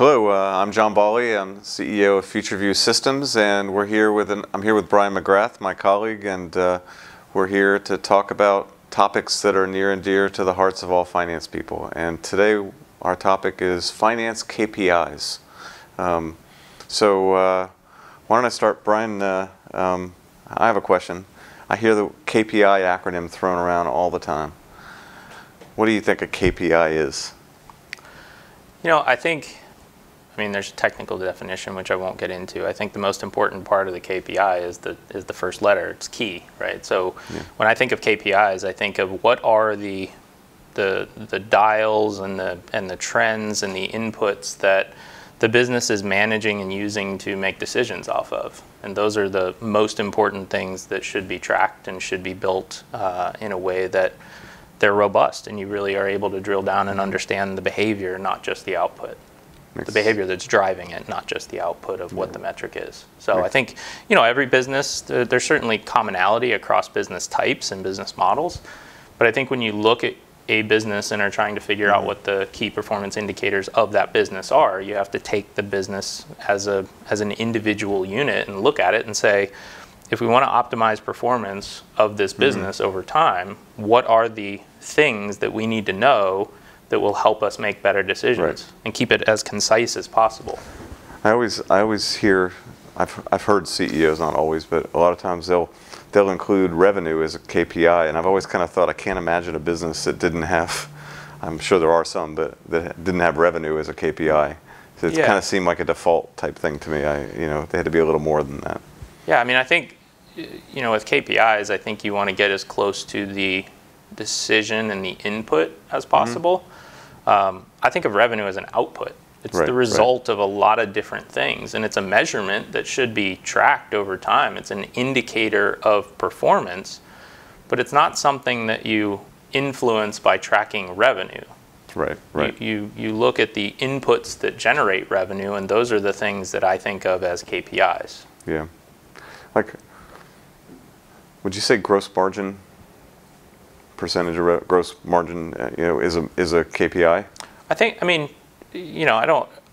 Hello, I'm John Baule. I'm CEO of FutureView Systems, and we're here with I'm here with Brian McGrath, my colleague, and we're here to talk about topics that are near and dear to the hearts of all finance people. And today, our topic is finance KPIs. Why don't I start, Brian? I have a question. I hear the KPI acronym thrown around all the time. What do you think a KPI is? You know, I mean, there's a technical definition, which I won't get into. I think the most important part of the KPI is the first letter. It's key, right? So yeah. When I think of KPIs, I think of what are the dials and the trends and the inputs that the business is managing and using to make decisions off of. And those are the most important things that should be tracked and should be built in a way that they're robust and you really are able to drill down and understand the behavior, not just the output. The behavior that's driving it, not just the output of what the metric is. So I think, you know, every business, there's certainly commonality across business types and business models. But I think when you look at a business and are trying to figure out what the key performance indicators of that business are, you have to take the business as an individual unit and look at it and say, if we want to optimize performance of this business over time, what are the things that we need to know that will help us make better decisions and keep it as concise as possible. I always hear, I've heard CEOs, not always, but a lot of times they'll include revenue as a KPI, and I've always kind of thought I can't imagine a business that didn't have, I'm sure there are some, but that didn't have revenue as a KPI. So it kind of seemed like a default type thing to me. You know, they had to be a little more than that. Yeah, I mean, I think, you know, with KPIs, I think you want to get as close to the decision and the input as possible. I think of revenue as an output. It's the result of a lot of different things, and it's a measurement that should be tracked over time. It's an indicator of performance, but it's not something that you influence by tracking revenue. You look at the inputs that generate revenue, and those are the things that I think of as KPIs. Yeah. Like, would you say gross margin? Percentage of gross margin, you know, is a KPI? I think, I mean, you know,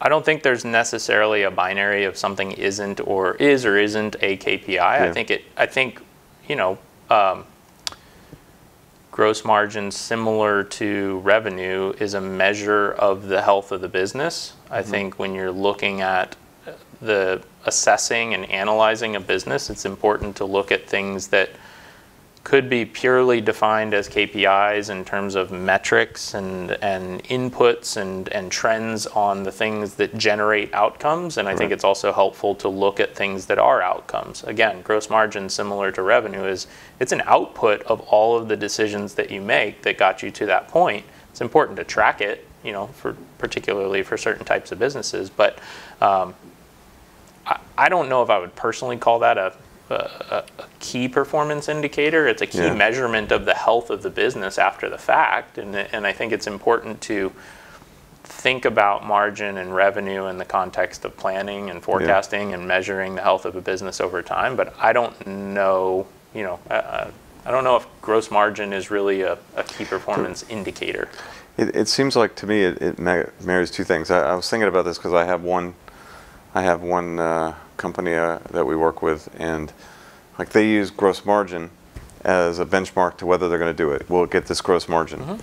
I don't think there's necessarily a binary of something isn't or isn't a KPI. Yeah. I think, you know, gross margin similar to revenue is a measure of the health of the business. I think when you're looking at assessing and analyzing a business, it's important to look at things that could be purely defined as KPIs in terms of metrics and inputs and trends on the things that generate outcomes. And I think it's also helpful to look at things that are outcomes. Again, gross margin, similar to revenue, it's an output of all of the decisions that you make that got you to that point. It's important to track it, you know, particularly for certain types of businesses. But I don't know if I would personally call that a key performance indicator. It's a key measurement of the health of the business after the fact, and I think it's important to think about margin and revenue in the context of planning and forecasting and measuring the health of a business over time. But I don't know, you know, I don't know if gross margin is really a key performance indicator. It seems like to me it marries two things. I was thinking about this because I have one company that we work with, and like they use gross margin as a benchmark to whether they're going to do it. Will it get this gross margin?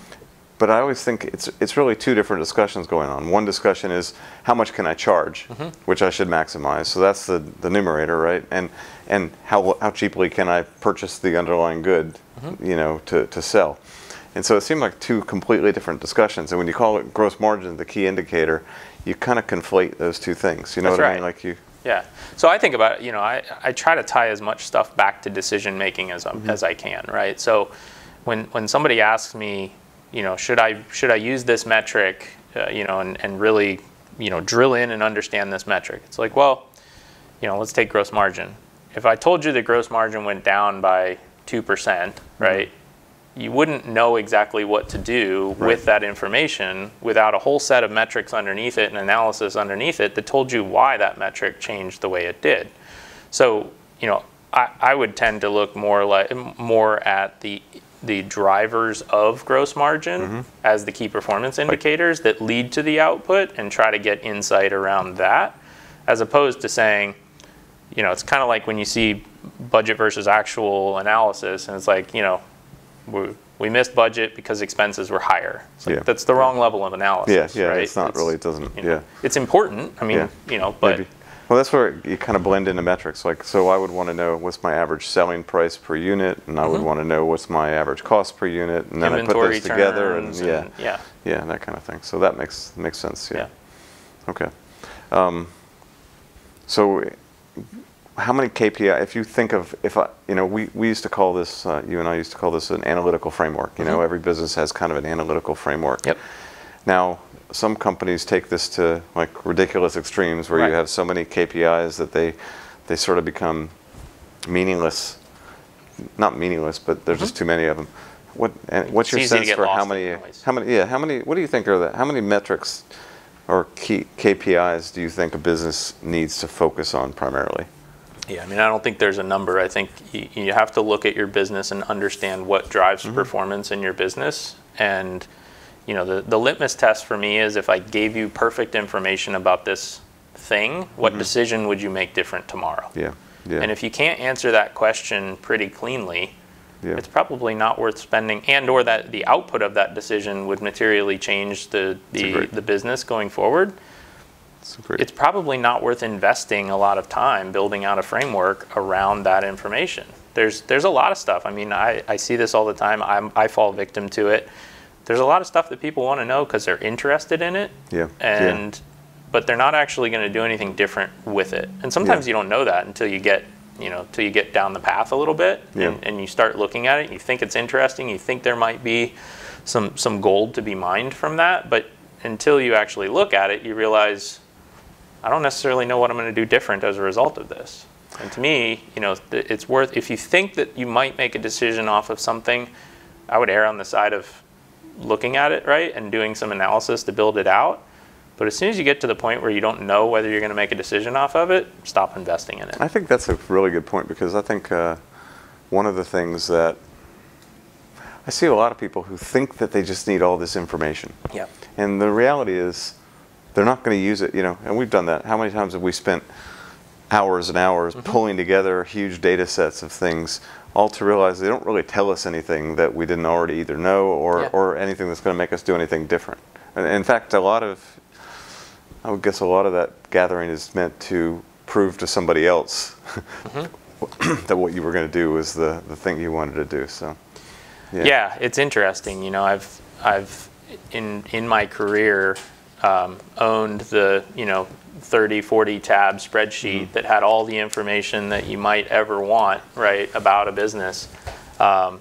But I always think it's really two different discussions going on. One discussion is how much can I charge, which I should maximize. So that's the numerator, right? And how cheaply can I purchase the underlying good, you know, to sell? And so it seemed like two completely different discussions. And when you call it gross margin the key indicator, you kind of conflate those two things. You know what I mean? Like you. Yeah. So I think about it, you know, I try to tie as much stuff back to decision making as I can, right? So when somebody asks me, you know, should I use this metric, you know, and really, you know, drill in and understand this metric? It's like, well, you know, let's take gross margin. If I told you the gross margin went down by 2%, right? You wouldn't know exactly what to do with that information without a whole set of metrics underneath it and analysis underneath it that told you why that metric changed the way it did. So, you know, I would tend to look more at the the drivers of gross margin as the key performance indicators that lead to the output and try to get insight around that, as opposed to saying, you know, it's kind of like when you see budget versus actual analysis and it's like, you know, we missed budget because expenses were higher. So that's the wrong level of analysis. Yeah, right? It's not it doesn't. You know, it's important. I mean, you know, but well, that's where you kind of blend into metrics. Like, so I would want to know what's my average selling price per unit, and I would want to know what's my average cost per unit, and then inventory I put those together, and that kind of thing. So that makes sense. Okay. So how many KPI, if you think of, you know, we used to call this, you and I used to call this an analytical framework. You know, every business has kind of an analytical framework. Now, some companies take this to like ridiculous extremes where you have so many KPIs that they sort of become meaningless. Not meaningless, but there's just too many of them. What's your sense for how many, what do you think are that? How many metrics or key KPIs do you think a business needs to focus on primarily? Yeah, I mean, I don't think there's a number. I think you have to look at your business and understand what drives performance in your business. And, you know, the litmus test for me is if I gave you perfect information about this thing, what decision would you make different tomorrow? And if you can't answer that question pretty cleanly, it's probably not worth spending, and or that the output of that decision would materially change the business going forward. It's probably not worth investing a lot of time building out a framework around that information. There's a lot of stuff. I mean, I see this all the time. I fall victim to it. There's a lot of stuff that people want to know because they're interested in it, but they're not actually going to do anything different with it. And sometimes you don't know that until you get, you know, till you get down the path a little bit, and you start looking at it. And you think it's interesting. You think there might be some gold to be mined from that, but until you actually look at it, you realize, I don't necessarily know what I'm going to do different as a result of this. And to me, you know, it's worth, if you think that you might make a decision off of something, I would err on the side of looking at it, right, and doing some analysis to build it out. But as soon as you get to the point where you don't know whether you're going to make a decision off of it, stop investing in it. I think that's a really good point, because I think one of the things that I see a lot of people who think that they just need all this information. And the reality is, they're not going to use it, you know, and we've done that. How many times have we spent hours and hours pulling together huge data sets of things, all to realize they don't really tell us anything that we didn't already either know or anything that's going to make us do anything different. And in fact, a lot of, I would guess a lot of that gathering is meant to prove to somebody else that what you were going to do was the thing you wanted to do. So, yeah, it's interesting. You know, I've in my career, owned the, you know, 30, 40 tab spreadsheet that had all the information that you might ever want, right, about a business. And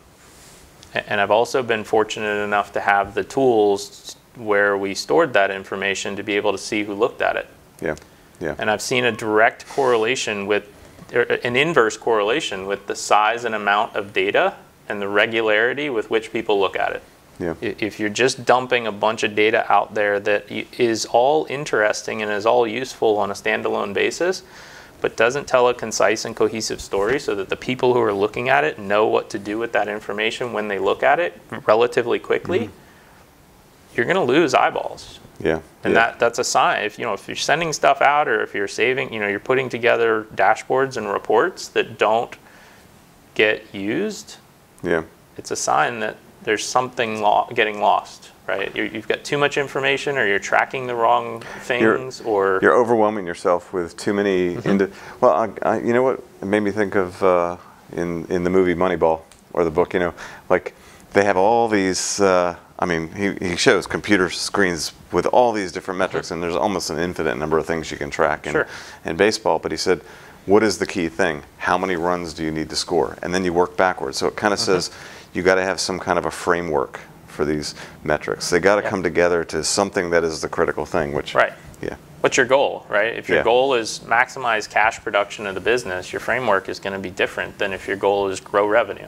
I've also been fortunate enough to have the tools where we stored that information to be able to see who looked at it. And I've seen a direct correlation with, or an inverse correlation with the size and amount of data and the regularity with which people look at it. If you're just dumping a bunch of data out there that is all interesting and is all useful on a standalone basis, but doesn't tell a concise and cohesive story so that the people who are looking at it know what to do with that information when they look at it relatively quickly, you're going to lose eyeballs. And that's a sign. If, you know, if you're sending stuff out, or if you're saving, you know, you're putting together dashboards and reports that don't get used, it's a sign that there's something getting lost, right? You've got too much information, or you're tracking the wrong things, or you're overwhelming yourself with too many. Well, you know what? It made me think of in the movie Moneyball, or the book. You know, like they have all these. I mean, he shows computer screens with all these different metrics, and there's almost an infinite number of things you can track in baseball. But he said, what is the key thing? How many runs do you need to score? And then you work backwards. So it kind of says, you got to have some kind of a framework for these metrics. They got to come together to something that is the critical thing, which, what's your goal, right? If your goal is maximize cash production of the business, your framework is going to be different than if your goal is grow revenue,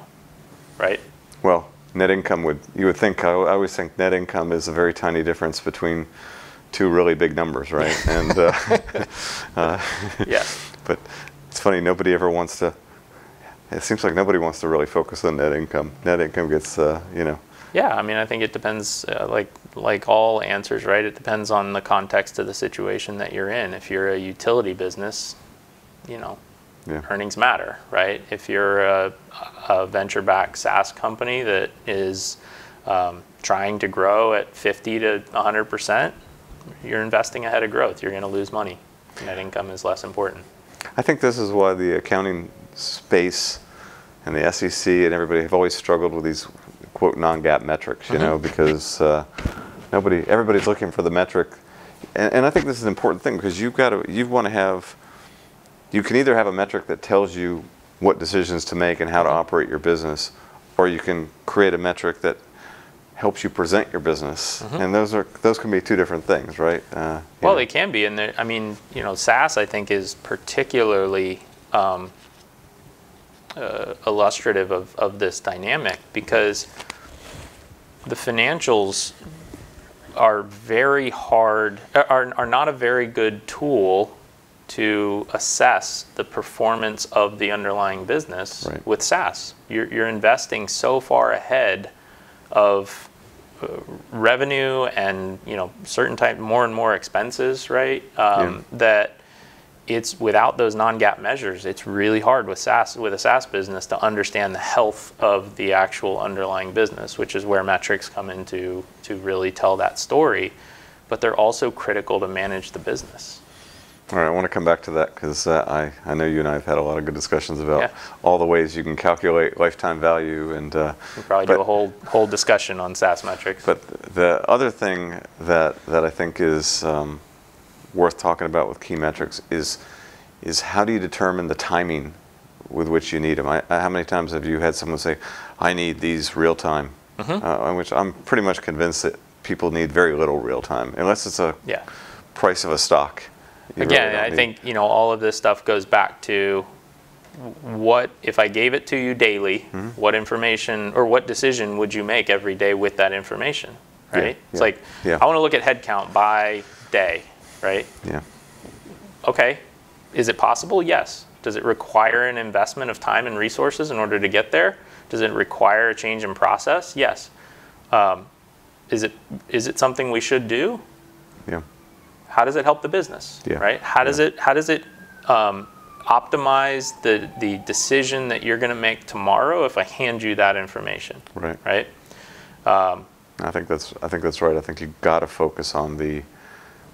right? Well, net income would, you would think, I always think net income is a very tiny difference between two really big numbers, right? And, but it's funny, nobody ever wants to it seems like nobody wants to really focus on net income. Net income gets, you know. Yeah, I mean, I think it depends, like all answers, right? It depends on the context of the situation that you're in. If you're a utility business, you know, yeah, earnings matter, right? If you're a venture-backed SaaS company that is trying to grow at 50 to 100%, you're investing ahead of growth. You're going to lose money. Net income is less important. I think this is why the accounting space and the SEC and everybody have always struggled with these quote non-GAAP metrics, you know, because everybody's looking for the metric, and I think this is an important thing because you can either have a metric that tells you what decisions to make and how to operate your business, or you can create a metric that helps you present your business, and those can be two different things, right? Well, they can be, and I mean, you know, SaaS I think is particularly illustrative of this dynamic because the financials are not a very good tool to assess the performance of the underlying business. Right. With SaaS, you're investing so far ahead of revenue and, you know, certain type more and more expenses, right? That it's without those non-GAAP measures, it's really hard with a SaaS business to understand the health of the actual underlying business, which is where metrics come in to really tell that story. But they're also critical to manage the business. All right, I want to come back to that because I know you and I have had a lot of good discussions about all the ways you can calculate lifetime value, and we'll probably do a whole discussion on SaaS metrics. But the other thing that I think is worth talking about with key metrics is how do you determine the timing with which you need them? How many times have you had someone say, "I need these real time," which I'm pretty much convinced that people need very little real time unless it's a price of a stock. Again, I think, you know, all of this stuff goes back to what if I gave it to you daily, what information or what decision would you make every day with that information, right? It's like, I want to look at headcount by day, right? Yeah. Okay. Is it possible? Yes. Does it require an investment of time and resources in order to get there? Does it require a change in process? Yes. Is it something we should do? Yeah. How does it help the business, right? How does it optimize the decision that you're going to make tomorrow if I hand you that information, right? I think that's right. I think you got to focus on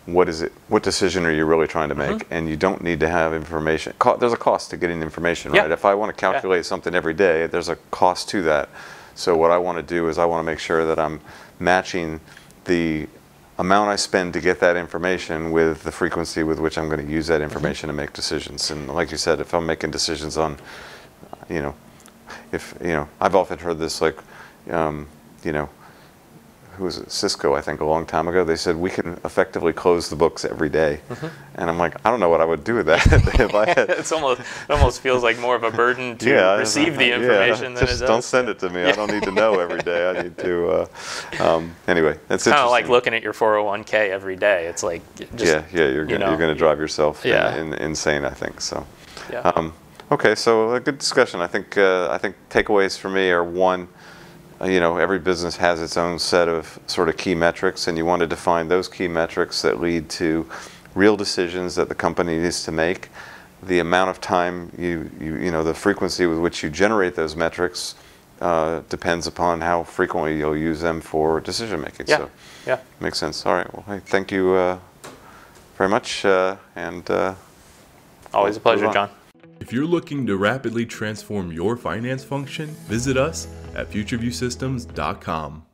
what decision are you really trying to make, and you don't need to have information. There's a cost to getting information, right? If I want to calculate something every day, there's a cost to that. So what I want to do is I want to make sure that I'm matching the amount I spend to get that information with the frequency with which I'm going to use that information to make decisions. And like you said, if I'm making decisions on, you know, I've often heard this, like, you know, who was it? Cisco, I think, a long time ago. They said, we can effectively close the books every day. And I'm like, I don't know what I would do with that. If I had it almost feels like more of a burden to receive the information than it does. Don't send it to me. I don't need to know every day. I need to, anyway, it's kind of like looking at your 401k every day. It's like, just, you're going to drive yourself insane, I think. So, okay, so a good discussion. I think takeaways for me are, one, you know, every business has its own set of sort of key metrics, and you want to define those key metrics that lead to real decisions that the company needs to make. The amount of time you know, the frequency with which you generate those metrics depends upon how frequently you'll use them for decision making. Yeah. So, yeah, makes sense. All right. Well, hey, thank you very much, and always a pleasure, John. If you're looking to rapidly transform your finance function, visit us at FutureViewSystems.com.